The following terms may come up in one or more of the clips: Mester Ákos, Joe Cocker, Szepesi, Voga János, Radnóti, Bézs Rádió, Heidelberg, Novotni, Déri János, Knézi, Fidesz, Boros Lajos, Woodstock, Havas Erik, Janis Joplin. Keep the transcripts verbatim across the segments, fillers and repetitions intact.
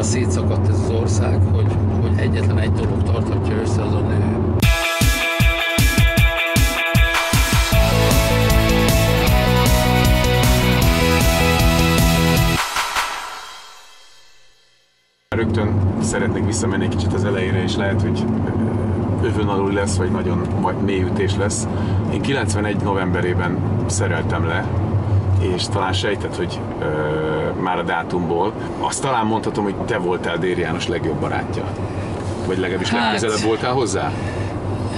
annyira szétszakadt ez az ország, hogy, hogy egyetlen egy dolog tarthatja össze, az a nő. Rögtön szeretnék visszamenni egy kicsit az elejére, és lehet, hogy övön alul lesz, vagy nagyon mély ütés lesz. Én kilencvenegy novemberében szereltem le, és talán sejtett, hogy ö, már a dátumból. Azt talán mondhatom, hogy te voltál Déri János legjobb barátja. Vagy legalábbis hát, legközelebb voltál hozzá?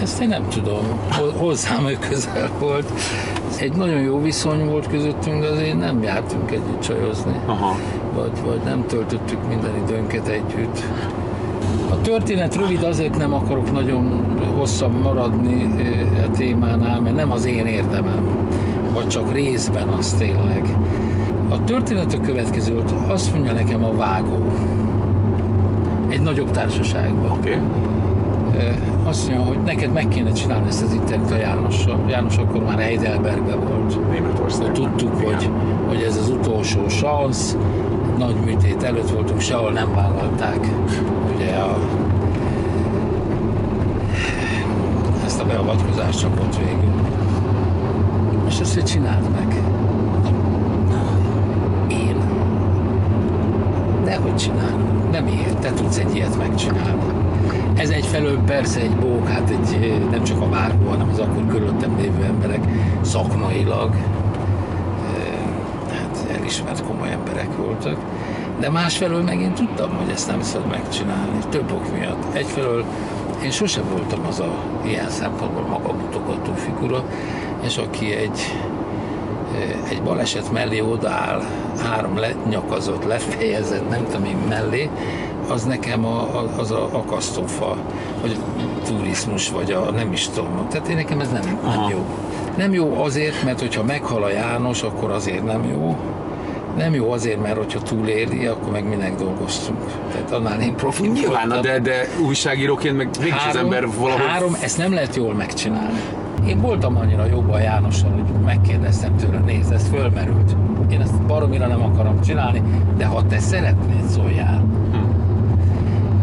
Ezt én nem tudom. Hozzám ő közel volt. Egy nagyon jó viszony volt közöttünk, de azért nem jártunk együtt csajozni. Aha. Vagy, vagy nem töltöttük minden időnket együtt. A történet rövid, azért nem akarok nagyon hosszabb maradni a témánál, mert nem az én érdemem, vagy csak részben az tényleg. A történet a következő volt, azt mondja nekem a vágó, egy nagyobb társaságban. Okay. Azt mondja, hogy neked meg kéne csinálni ezt az interjút a Jánossal. János akkor már Heidelbergben volt. Németországban. Tudtuk, hogy, hogy ez az utolsó szansz, nagy műtét előtt voltunk, sehol nem vállalták. Ugye a... ezt a beavatkozást csapott végül. És azt, hogy csináld meg. Én. Dehogy csinálom. Nem én. Te tudsz egy ilyet megcsinálni. Ez egyfelől persze egy bók, hát egy, nem csak a vágó, hanem az akkor körülöttem lévő emberek szakmailag, hát elismert komoly emberek voltak, de másfelől meg én tudtam, hogy ezt nem szabad megcsinálni, több ok miatt. Egyfelől én sosem voltam az a ilyen szempontból magamutogató figura, és aki egy, egy baleset mellé odaáll, három lenyakazott, lefejezett, nem tudom én mellé, az nekem a, az a akasztófa, vagy a turizmus, vagy a nem is tudom. Tehát én nekem ez nem, nem jó. Nem jó azért, mert hogyha meghal a János, akkor azért nem jó. Nem jó azért, mert hogyha túléli, akkor meg minek dolgoztunk. Tehát annál én profi nyilván, voltam. de, de újságíróként meg végig az ember valahol... Három, ezt nem lehet jól megcsinálni. Én voltam annyira jobban a Jánossal, hogy megkérdeztem tőle, nézd, ez fölmerült. Én ezt baromira nem akarom csinálni, de ha te szeretnéd, szóljál.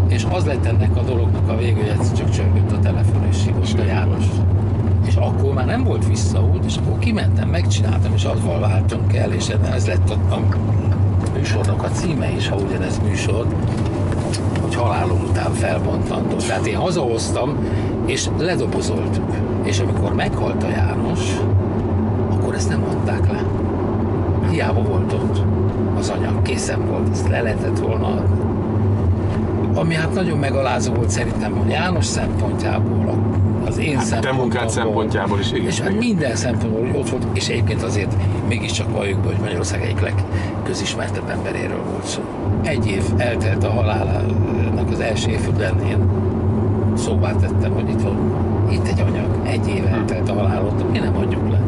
És az lett ennek a dolognak a vége, hogy egyszer csak csörgött a telefon, és hívott a János. És akkor már nem volt visszaút, és akkor kimentem, megcsináltam, és azzal váltunk el, és ez lett a, a műsornak a címe is, ha ugyanez műsor, hogy halálom után felbontandó. Tehát én hazahoztam, és ledobozoltuk. És amikor meghalt a János, akkor ezt nem adták le. Hiába volt ott az anyag, készen volt, ezt le lehetett volna adni. Ami hát nagyon megalázó volt szerintem a János szempontjából, az én hát szempontjából. Te munkád szempontjából is. Igen, és hát minden szempontból, hogy ott volt, és egyébként azért mégiscsak valljuk be, hogy Magyarország egyik legközismertebb emberéről volt szó. Egy év eltelt a halálának az első évfordulóján, én szóvá tettem, hogy itt van, itt egy anyag, egy év eltelt a halálot, mi nem adjuk le.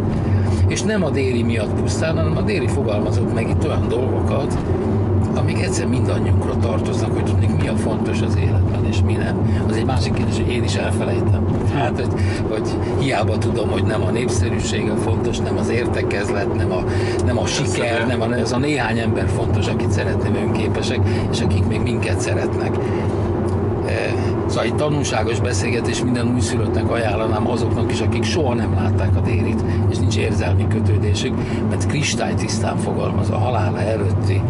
És nem a Déri miatt pusztán, hanem a Déri fogalmazott meg itt olyan dolgokat, amik egyszer mindannyiunkra tartoznak, hogy tudnék, mi a fontos az életben, és mi nem. Az egy másik kérdés, hogy én is elfelejtem. Hát, hogy, hogy hiába tudom, hogy nem a népszerűség a fontos, nem az értekezlet, nem a, nem a siker, nem a, ez a néhány ember fontos, akit szeretném, önképesek, és akik még minket szeretnek. Szóval egy tanulságos beszélgetés minden újszülöttnek ajánlanám azoknak is, akik soha nem látták a Dérit, és nincs érzelmi kötődésük, mert kristálytisztán fogalmaz, a halála előtti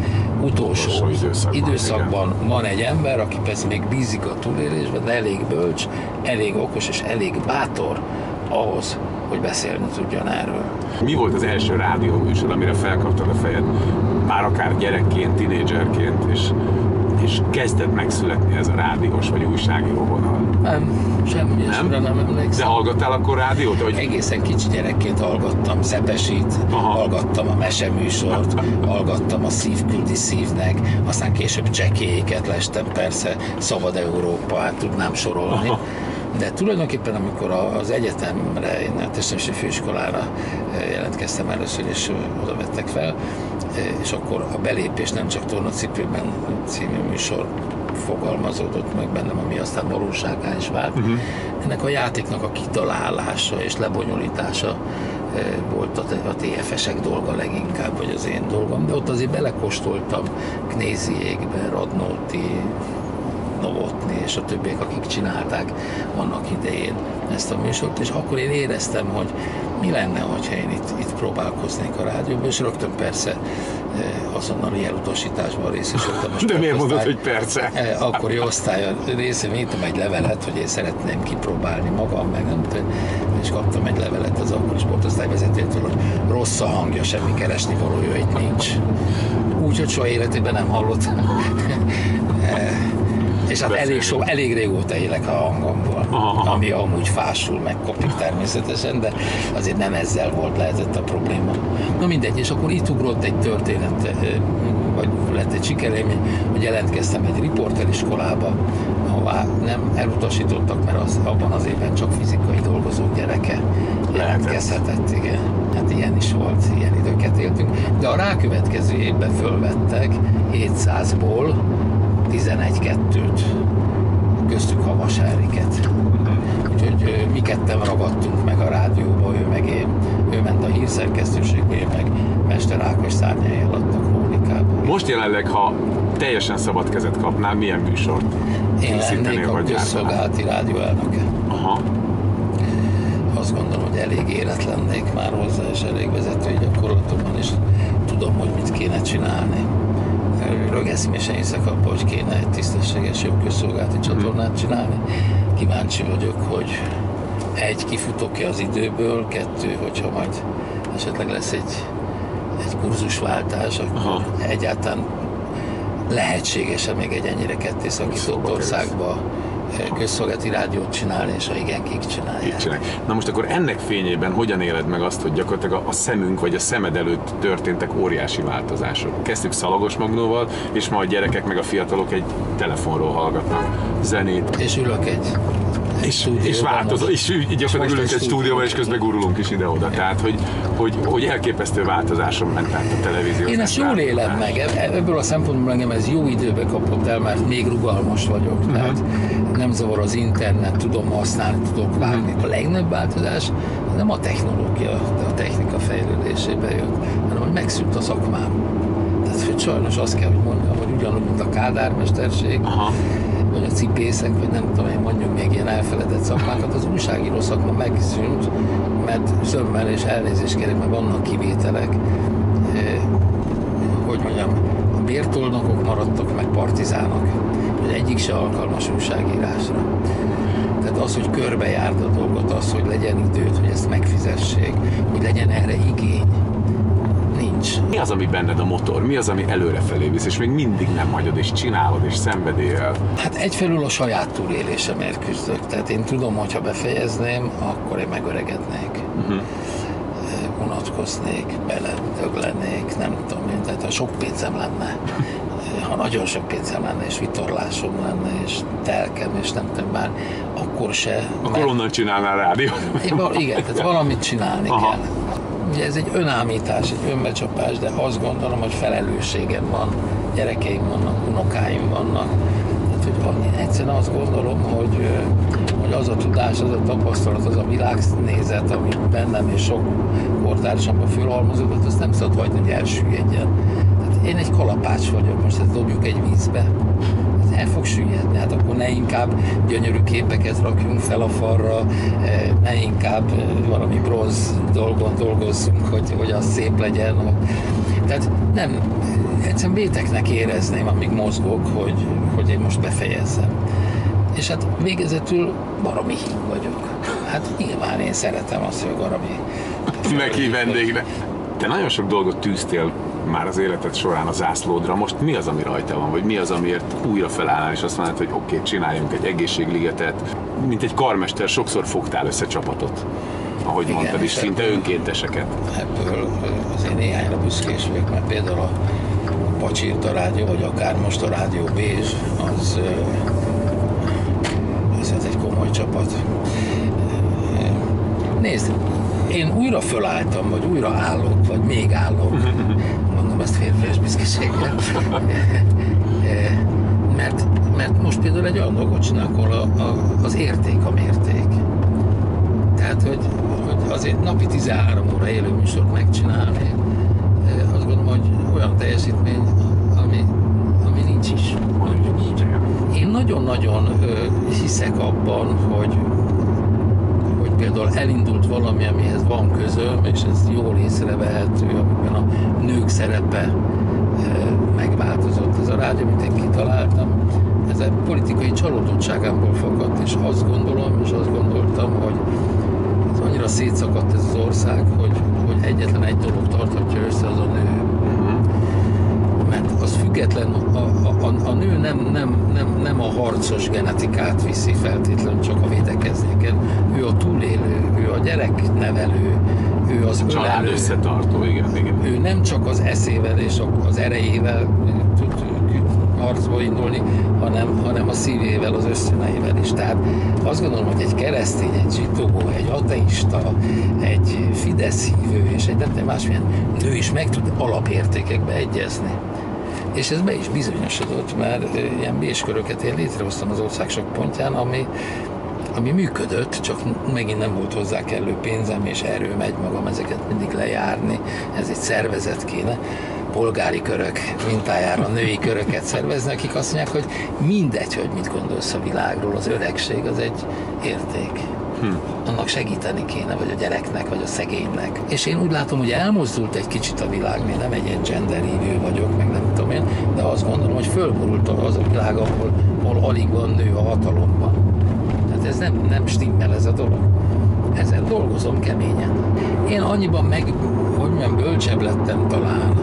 utolsó, utolsó időszakban, időszakban van egy ember, aki persze még bízik a túlélésben, de elég bölcs, elég okos és elég bátor ahhoz, hogy beszélni tudjon erről. Mi volt az első rádióműsor, amire felkaptad a fejed, már akár gyerekként, tinédzserként, és és kezdett megszületni ez a rádiós vagy újságíró vonal? Nem, semmi esőre nem emlékszem. De hallgattál akkor rádiót? Vagy? Egészen kicsi gyerekként hallgattam Szepesit, aha, hallgattam a meseműsort, hallgattam a Szív küldi szívnek, aztán később Csekélyéket lestem, persze Szabad Európa, hát tudnám sorolni. Aha. De tulajdonképpen, amikor az egyetemre, én a Testnevelési Főiskolára jelentkeztem először, és oda vettek fel, és akkor a belépés nem csak Tornacipőben című műsor fogalmazódott meg bennem, ami aztán valóságá is vált. Uh-huh. Ennek a játéknak a kitalálása és lebonyolítása volt a té ef esek dolga leginkább, vagy az én dolgom, de ott azért belekóstoltam Knéziékbe, Radnóti, Novotni és a többiek, akik csinálták annak idején ezt a műsort, és akkor én éreztem, hogy mi lenne, hogyha én itt, itt próbálkoznék a rádióban, és rögtön persze azonnali elutasításban részesültem. De miért mondod, hogy persze? Akkori osztálya részében írtam egy levelet, hogy én szeretném kipróbálni magam, meg nem tudom, és kaptam egy levelet az akkori sportosztályvezetőtől, hogy rossz a hangja, semmi keresni valója itt nincs. Úgyhogy soha életében nem hallottam. És hát elég, so, elég régóta élek a hangomból, aha, ami amúgy fásul, meg kopik természetesen, de azért nem ezzel volt lehetett a probléma. Na mindegy, és akkor itt ugrott egy történet, vagy lett egy sikerélmény, hogy jelentkeztem egy riporteriskolába, ahová nem elutasítottak, mert az, abban az évben csak fizikai dolgozók gyereke jelentkezhetett, igen. Hát ilyen is volt, ilyen időket éltünk. De a rákövetkező évben fölvettek hétszázból, tizenegy-kettőt, köztük Havas Eriket. Úgyhogy mi ketten ragadtunk meg a rádióba, ő meg én. Ő ment a hírszerkesztőségbe, én meg Mester Ákos szárnyai alatt a krónikából. Most jelenleg, ha teljesen szabad kezet kapnál, milyen műsort készítenél? Én lennék a közszolgálati rádió elnöke. Aha. Azt gondolom, hogy elég érett lennék már hozzá, és elég vezetői gyakorlatomban, és tudom, hogy mit kéne csinálni. Rögeszmésen hiszek abba, hogy kéne egy tisztességes, jó közszolgálati csatornát csinálni. Kíváncsi vagyok, hogy egy, kifutok-e az időből, kettő, hogyha majd esetleg lesz egy, egy kurzusváltás, akkor aha, egyáltalán lehetséges-e még egy ennyire kettészakított országba közszolgálati rádiót csinálni, és ha igen, kik csinálják. csinálják. Na most akkor ennek fényében hogyan éled meg azt, hogy gyakorlatilag a szemünk vagy a szemed előtt történtek óriási változások? Kezdtük Szalagos Magnóval, és ma a gyerekek meg a fiatalok egy telefonról hallgatnak zenét. És ülök egy És, és változó, és gyakorlatilag ülünk egy stúdióban, és közben gurulunk is ide-oda. Tehát, hogy, hogy, hogy elképesztő változáson ment át a televízió. Én ezt jól élem meg, ebből a szempontból engem ez jó időbe kapott el, mert még rugalmas vagyok. Tehát uh-huh. nem zavar az internet, tudom használni, tudok vágni. A legnagyobb változás nem a technológia, a technika fejlődésébe jött, hanem hogy megszűnt a szakmám. Tehát, hogy sajnos azt kell, hogy mondjam, hogy ugyanúgy, mint a kádármesterség, uh-huh. vagy a cipészek, vagy nem tudom én, mondjuk még ilyen elfeledett szakmákat, az újságíró szakma megszűnt, mert zömmel és elnézést kérek, mert vannak kivételek, eh, hogy mondjam, a bértolnokok maradtak, meg partizánok, hogy egyik se alkalmas újságírásra. Tehát az, hogy körbejárd a dolgot, az, hogy legyen időt, hogy ezt megfizessék, hogy legyen erre igény. Nincs. Mi az, ami benned a motor? Mi az, ami előrefelé visz, és még mindig nem hagyod, és csinálod, és szenvedél? Hát egyfelől a saját túlélésemért küzdök. Tehát én tudom, hogy ha befejezném, akkor én megöregednék. Uh-huh. Unatkoznék, beledöglenék, nem tudom én. Tehát ha sok pénzem lenne, ha nagyon sok pénzem lenne, és vitorlásom lenne, és telkem, és nem tudom, bár akkor se. Akkor mert... onnan csinálnál rádiót. Igen, tehát valamit csinálni aha. kell. Ugye ez egy önámítás, egy önbecsapás, de azt gondolom, hogy felelősségem van, gyerekeim vannak, unokáim vannak. Tehát, hogy egyszerűen azt gondolom, hogy, hogy az a tudás, az a tapasztalat, az a világnézet, ami bennem és sok kortársamban fölhalmozódott, azt nem szabad hagyni, hogy elsüllyedjen. Tehát én egy kalapács vagyok, most ezt dobjuk egy vízbe. El fog süllyedni, hát akkor ne inkább gyönyörű képeket rakjunk fel a falra, ne inkább valami bronz dolgon dolgozzunk, hogy, hogy az szép legyen. Tehát nem, egyszerűen béteknek érezném, amíg mozgok, hogy, hogy én most befejezzem. És hát végezetül baromi híg vagyok. Hát nyilván én szeretem azt, hogy baromi... Neki vendégnek. Te nagyon sok dolgot tűztél már az életed során a zászlódra, most mi az, ami rajta van, vagy mi az, amiért újra felállnál, és azt mondod, hogy oké, okay, csináljunk egy egészségligetet. Mint egy karmester sokszor fogtál össze csapatot, ahogy igen, mondtad is, szinte ebből, önkénteseket. Ebből azért néhányra büszkés vagyok, mert például a Pacsírta rádió, vagy akár most a rádió Bézs, az, az egy komoly csapat. Nézd, én újra fölálltam, vagy újra állok, vagy még állok. Azt férfias büszkeséggel. mert, mert most például egy olyan dolgot csinálok, ahol az érték a mérték. Tehát, hogy, hogy azért napi tizenhárom óra élő műsort megcsinálni, azt gondolom, hogy olyan teljesítmény, ami, ami nincs is. Én nagyon-nagyon hiszek abban, hogy, hogy például elindult valami, amihez van közöm, és ez jól észrevehető, amiben a nők szerepe megváltozott. Ez a rádió, amit én kitaláltam, ez a politikai csalódottságámból fakadt, és azt gondolom, és azt gondoltam, hogy ez annyira szétszakadt ez az ország, hogy, hogy egyetlen egy dolog tartatja össze, az a nő. Mert az független, a, a, a, a nő nem, nem, nem, nem a harcos genetikát viszi feltétlenül csak a védekezéken. Ő a túlélő, ő a gyereknevelő, ő az ölelő. Család összetartó, igen, igen. Ő nem csak az eszével és az erejével tud harcba indulni, hanem, hanem a szívével, az ösztöneivel is. Tehát azt gondolom, hogy egy keresztény, egy zsidó, egy ateista, egy Fidesz hívő és egy nem tudom másmilyen nő is meg tud alapértékekbe egyezni. És ez be is bizonyosodott, mert ilyen bésköröket én létrehoztam az ország sok pontján, ami, ami működött, csak megint nem volt hozzá kellő pénzem és erőm egymagam ezeket mindig lejárni, ez egy szervezet kéne. Polgári körök mintájára női köröket szerveznek, akik azt mondják, hogy mindegy, hogy mit gondolsz a világról, az öregség az egy érték. Hmm. Annak segíteni kéne, vagy a gyereknek, vagy a szegénynek. És én úgy látom, hogy elmozdult egy kicsit a világ, még nem egy ilyen genderhívő vagyok, meg nem tudom én, de azt gondolom, hogy fölborult az a világ, ahol, ahol alig van nő a hatalomban. Tehát ez nem, nem stimmel ez a dolog. Ezen dolgozom keményen. Én annyiban meg, hogy mondjam, bölcsebb lettem talán,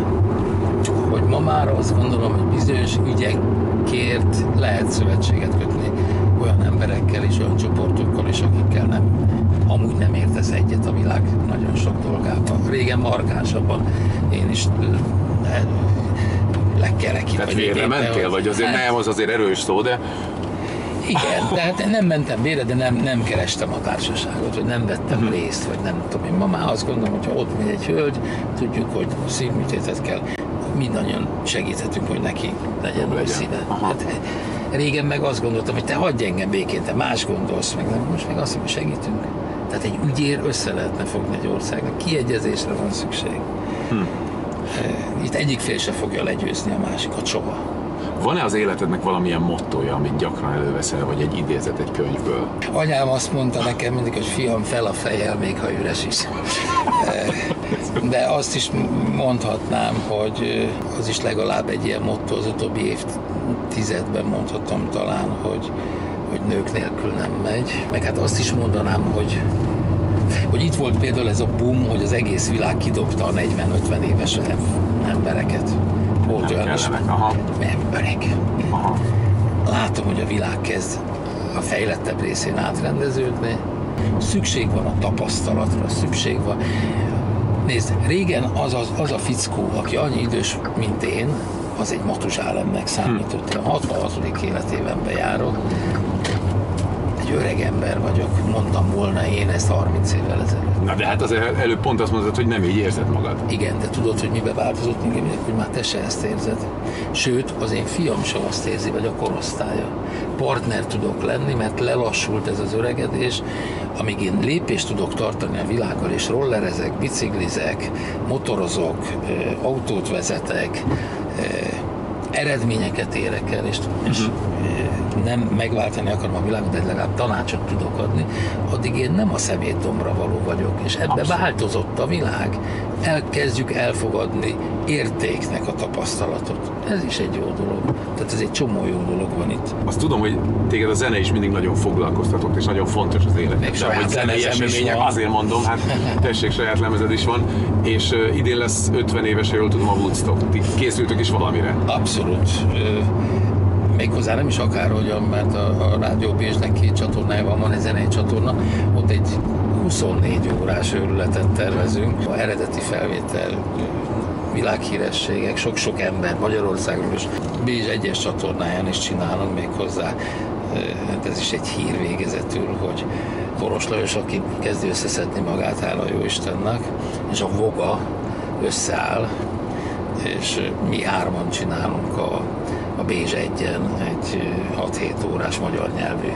hogy ma már azt gondolom, hogy bizonyos ügyekért lehet szövetséget kötni olyan emberekkel és olyan csoportokkal is, akikkel nem, amúgy nem értesz egyet a világ nagyon sok dolgában. Régen markánsabban én is lekerekítem. Tehát vérre mentél, vagy azért hát, nem, az azért erős szó, de... Igen, de hát nem mentem vére, de nem, nem kerestem a társaságot, vagy nem vettem hmm. részt, vagy nem tudom. Én ma már azt gondolom, hogyha ott megy egy hölgy, tudjuk, hogy szívműtétet kell. Mindannyian segíthetünk, hogy neki legyen a színe. Hát, régen meg azt gondoltam, hogy te hagyj engem békén, te más gondolsz, meg nem, most meg azt mondom, hogy segítünk. Tehát egy ügyér össze lehetne fogni egy országnak, kiegyezésre van szükség. Hm. Itt egyik fél se fogja legyőzni a másikat soha. Van-e az életednek valamilyen mottoja, amit gyakran előveszel, vagy egy idézet egy könyvből? Anyám azt mondta nekem mindig, hogy fiam, fel a fejjel, még ha üres is. De azt is mondhatnám, hogy az is legalább egy ilyen motto az utóbbi évtizedben mondhatom talán, hogy, hogy nők nélkül nem megy. Meg hát azt is mondanám, hogy, hogy itt volt például ez a boom, hogy az egész világ kidobta a negyven-ötven éves embereket. Volt olyan is, nem öreg. Látom, hogy a világ kezd a fejlettebb részén átrendeződni. Szükség van a tapasztalatra, szükség van. Nézd, régen az, az, az a fickó, aki annyi idős, mint én, az egy matuzsálemnek számított. A hatvanhatodik életében bejárok. Egy öreg ember vagyok, mondtam volna én ezt harminc évvel ezelőtt. Na de hát az előbb pont azt mondtad, hogy nem így érzed magad. Igen, de tudod, hogy mibe változott engem, hogy már te se ezt érzed. Sőt, az én fiam sem azt érzi, vagy a korosztálya. Partner tudok lenni, mert lelassult ez az öregedés, amíg én lépést tudok tartani a világgal, és rollerezek, biciklizek, motorozok, autót vezetek, eredményeket érek el, és, és nem megváltani akarom a világot, de legalább tanácsot tudok adni, addig én nem a szemétdombra való vagyok, és ebbe abszett. Változott a világ. Elkezdjük elfogadni értéknek a tapasztalatot. Ez is egy jó dolog. Tehát ez egy csomó jó dolog van itt. Azt tudom, hogy téged a zene is mindig nagyon foglalkoztatott, és nagyon fontos az életedben, hogy zenei események, azért mondom, hát tessék, saját lemezed is van, és uh, idén lesz ötven éves, ha jól tudom, a Woodstock. Ti készültök is valamire? Abszolút. Uh, Méghozzá nem is akárhogyan, mert a, a Rádió Bézsnek két csatornájában van egy zenei csatorna, ott egy huszonnégy órás őrületet tervezünk. A eredeti felvétel, világhírességek, sok-sok ember Magyarországról és Bézs egyes csatornáján is csinálunk méghozzá. Hát ez is egy hír végezetül, hogy Boros Lajos, aki kezdi összeszedni magát, hála a Jóistennek, és a Voga összeáll, és mi hárman csinálunk a a Bézs egyen egy hat-hét órás magyar nyelvű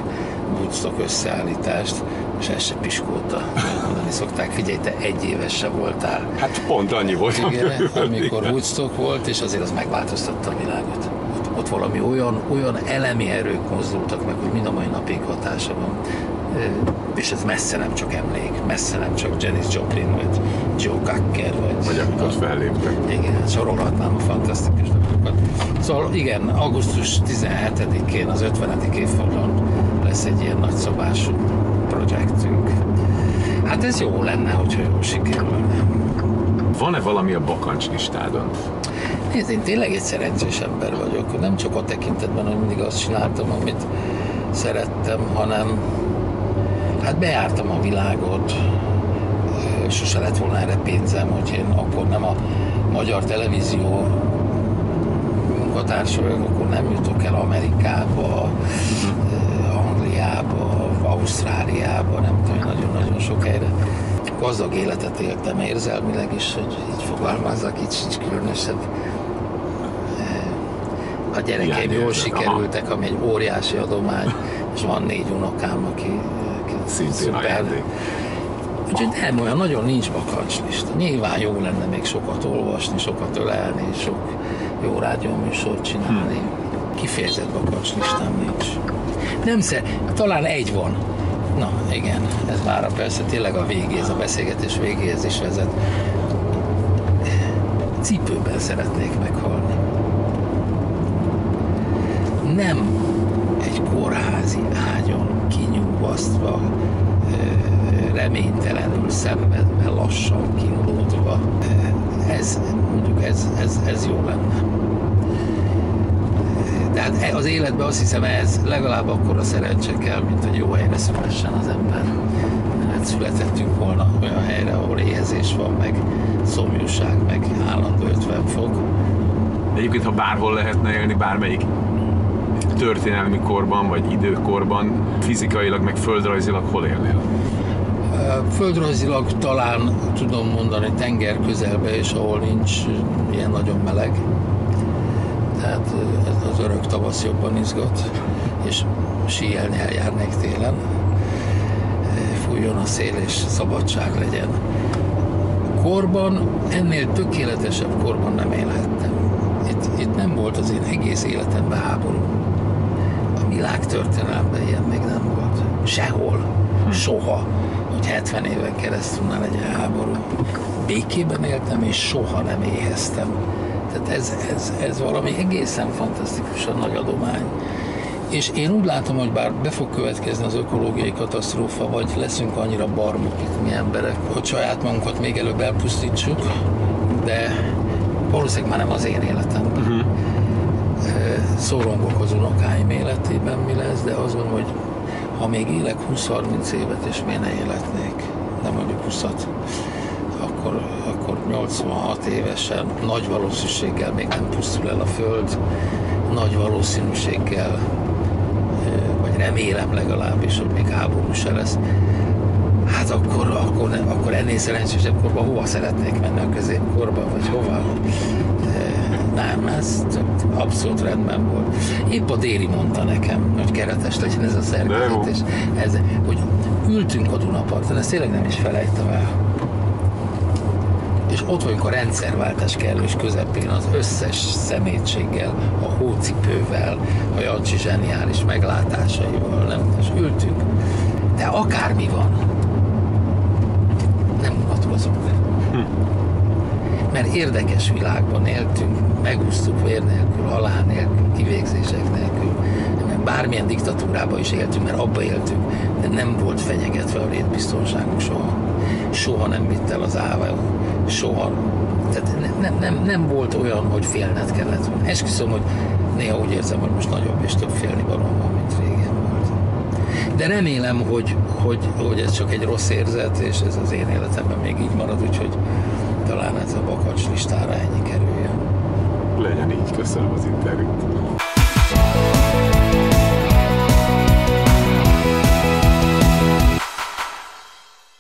Woodstock összeállítást, és ez se piskóta. Mondani szokták, figyelj, te egy éves se voltál. Hát pont annyi volt, igen, amikor Woodstock volt, és azért az megváltoztatta a világot. Ott, ott valami olyan, olyan elemi erők mozdultak meg, hogy mind a mai napig hatása van. És ez messze nem csak emlék, messze nem csak Janis Joplin, vagy Joe Cocker, vagy... Vagy akkor felléptek. Igen, sorolhatnám a fantasztikus napokat. Szóval igen, augusztus tizenhetedikén, az ötvenedik évfordulón lesz egy ilyen nagyszabású projektünk. Hát ez jó lenne, hogyha jól sikerülne. Van-e valami a bakancs listádon? Nézd, én tényleg egy szerencsés ember vagyok. Nem csak a tekintetben, hogy mindig azt csináltam, amit szerettem, hanem hát bejártam a világot, sose lett volna erre pénzem, hogy én akkor nem a Magyar Televízió munkatársa vagyok, akkor nem jutok el Amerikába, Angliába, Ausztráliába, nem tudom, nagyon-nagyon sok helyre. Gazdag életet éltem érzelmileg is, hogy így fogalmazzak, így sincs különösebb. A gyerekeim jól érzed. Sikerültek, ami egy óriási adomány, és van négy unokám, aki szintén ajándék. Úgyhogy nem olyan, nagyon nincs bakancslista. Nyilván jó lenne még sokat olvasni, sokat ölelni, sok jó rádióműsort csinálni. Hmm. Kifejezett bakancslistám nincs. Nem szer, talán egy van. Na igen, ez már persze tényleg a végéhez, a beszélgetés végéhez is vezet. Cipőben szeretnék meghalni. Nem egy kórházi ágyon kinyugasztva, reménytelenül szenvedve, lassan kínlódva. Ez, mondjuk ez, ez, ez jó lenne. Tehát az életben azt hiszem, ez legalább akkora szerencse kell, mint hogy jó helyre szülessen az ember. Hát születettünk volna olyan helyre, ahol éhezés van, meg szomjúság, meg állandó ötven fok. De egyébként, ha bárhol lehetne élni, bármelyik történelmi korban, vagy időkorban, fizikailag, meg földrajzilag hol élnél? Földrajzilag talán tudom mondani tenger közelbe, és ahol nincs ilyen nagyon meleg. Tehát az örök tavasz jobban izgat, és síelni eljárnék télen. Fújjon a szél, és szabadság legyen. Korban, ennél tökéletesebb korban nem élhettem. Itt, itt nem volt az én egész életemben háború. A világtörténelemben ilyen még nem volt. Sehol, soha, hogy hetven éven keresztül ne legyen háború. Békében éltem, és soha nem éheztem. Tehát ez, ez, ez valami egészen fantasztikusan nagy adomány. És én úgy látom, hogy bár be fog következni az ökológiai katasztrófa, vagy leszünk annyira barmok itt mi emberek, hogy saját magunkat még előbb elpusztítsuk, de valószínűleg már nem az én életemben. Uh-huh. Szorongok az unokáim életében mi lesz, de azon, hogy ha még élek húsz-harminc évet, és miért ne életnék, nem mondjuk húszat, akkor, akkor nyolcvanhat évesen nagy valószínűséggel még nem pusztul el a Föld, nagy valószínűséggel, vagy remélem legalábbis, hogy még háború se lesz. Hát akkor, akkor, akkor ennél szerencsésebb korban hova szeretnék menni, a középkorban, vagy hova? Nem, ez abszolút rendben volt. Épp a Déri mondta nekem, hogy keretes legyen ez a szerkezetés. Ez, hogy ültünk a Dunaparton, ezt tényleg nem is felejtem el. És ott vagyunk a rendszerváltás kellős közepén az összes szemétséggel, a hócipővel, a Jancsi zseniális meglátásaival, nem? És ültünk. De akármi van, nem unatkozunk. Hm. Mert érdekes világban éltünk, megúsztuk vér nélkül, halál nélkül, kivégzések nélkül. Bármilyen diktatúrában is éltünk, mert abba éltünk, de nem volt fenyegetve a létbiztonságunk soha. Soha nem vitt el az ává, soha. Tehát nem, nem, nem volt olyan, hogy félned kellett volna. Esküszöm, hogy néha úgy érzem, hogy most nagyobb és több félni valóban van, mint régen volt. De remélem, hogy, hogy, hogy ez csak egy rossz érzet, és ez az én életemben még így marad, úgyhogy talán ez a bakancs listára ennyi kerüljön. Legyen így, köszönöm az interjút.